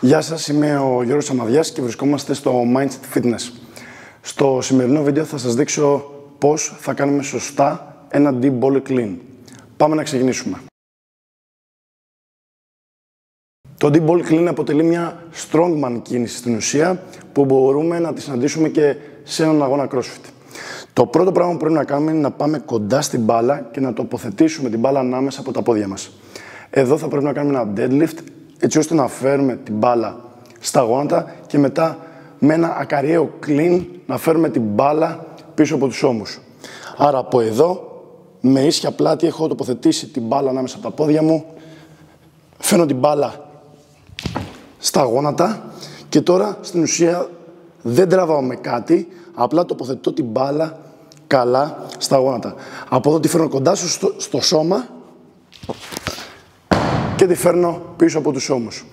Γεια σας, είμαι ο Γιώργος Τsamadias και βρισκόμαστε στο Mindset Fitness. Στο σημερινό βίντεο θα σας δείξω πώς θα κάνουμε σωστά ένα D-ball clean. Πάμε να ξεκινήσουμε. Το D-ball clean αποτελεί μια strongman κίνηση στην ουσία που μπορούμε να τη συναντήσουμε και σε έναν αγώνα crossfit. Το πρώτο πράγμα που πρέπει να κάνουμε είναι να πάμε κοντά στην μπάλα και να τοποθετήσουμε την μπάλα ανάμεσα από τα πόδια μας. Εδώ θα πρέπει να κάνουμε ένα deadlift έτσι ώστε να φέρουμε την μπάλα στα γόνατα και μετά με ένα ακαριαίο clean να φέρουμε την μπάλα πίσω από τους ώμους. Άρα από εδώ με ίσια πλάτη έχω τοποθετήσει την μπάλα ανάμεσα από τα πόδια μου, φέρνω την μπάλα στα γόνατα και τώρα στην ουσία δεν τραβάω με κάτι, απλά τοποθετώ την μπάλα καλά στα γόνατα. Από εδώ τη φέρνω κοντά στο σώμα και τη φέρνω πίσω από τους ώμους.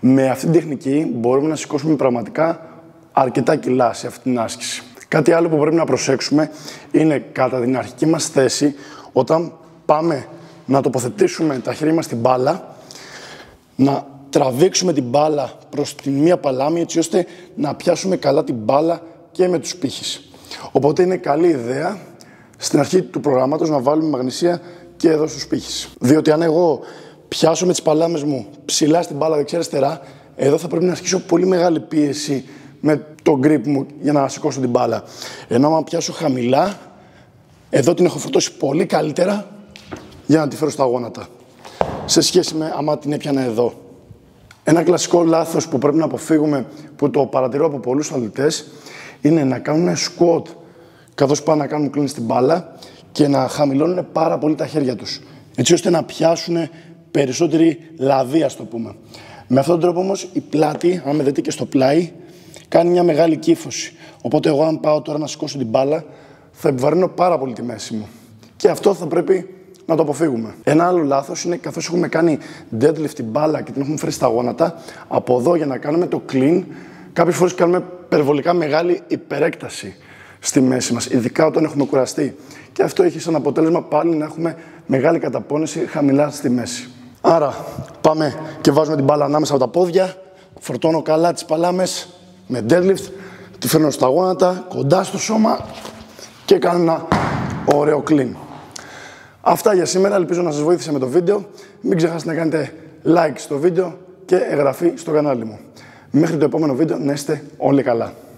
Με αυτή την τεχνική μπορούμε να σηκώσουμε πραγματικά αρκετά κιλά σε αυτή την άσκηση. Κάτι άλλο που πρέπει να προσέξουμε είναι κατά την αρχική μας θέση, όταν πάμε να τοποθετήσουμε τα χέρια μας στην μπάλα, να τραβήξουμε την μπάλα προς τη μία παλάμη έτσι ώστε να πιάσουμε καλά την μπάλα και με τους πύχες. Οπότε είναι καλή ιδέα στην αρχή του προγράμματος να βάλουμε μαγνησία και εδώ στους πύχες. Διότι αν εγώ πιάσω με τις παλάμες μου ψηλά στην μπάλα δεξιά-αριστερά, εδώ θα πρέπει να ασκήσω πολύ μεγάλη πίεση με το grip μου για να σηκώσω την μπάλα. Ενώ άμα πιάσω χαμηλά, εδώ την έχω φορτώσει πολύ καλύτερα για να τη φέρω στα γόνατα. Σε σχέση με άμα την έπιανα εδώ. Ένα κλασικό λάθος που πρέπει να αποφύγουμε, που το παρατηρώ από πολλούς αθλητές, είναι να κάνουν squat καθώς πάνε να κάνουν clean στην μπάλα και να χαμηλώνουν πάρα πολύ τα χέρια τους. Έτσι ώστε να πιάσουν περισσότερη λαδία, ας το πούμε. Με αυτόν τον τρόπο όμως η πλάτη, αν με δείτε και στο πλάι, κάνει μια μεγάλη κύφωση. Οπότε εγώ αν πάω τώρα να σηκώσω την μπάλα, θα επιβαρύνω πάρα πολύ τη μέση μου. Και αυτό θα πρέπει να το αποφύγουμε. Ένα άλλο λάθος είναι καθώς έχουμε κάνει deadlift την μπάλα και την έχουμε φέρει στα γόνατα, από εδώ για να κάνουμε το clean, κάποιες φορές κάνουμε υπερβολικά μεγάλη υπερέκταση στη μέση μας, ειδικά όταν έχουμε κουραστεί. Και αυτό έχει σαν αποτέλεσμα πάλι να έχουμε μεγάλη καταπόνηση χαμηλά στη μέση. Άρα πάμε και βάζουμε την μπάλα ανάμεσα από τα πόδια, φορτώνω καλά τις παλάμες με deadlift, τη φέρνω στα γόνατα, κοντά στο σώμα και κάνω ένα ωραίο clean. Αυτά για σήμερα, ελπίζω να σας βοήθησε με το βίντεο. Μην ξεχάσετε να κάνετε like στο βίντεο και εγγραφή στο κανάλι μου. Μέχρι το επόμενο βίντεο να είστε όλοι καλά.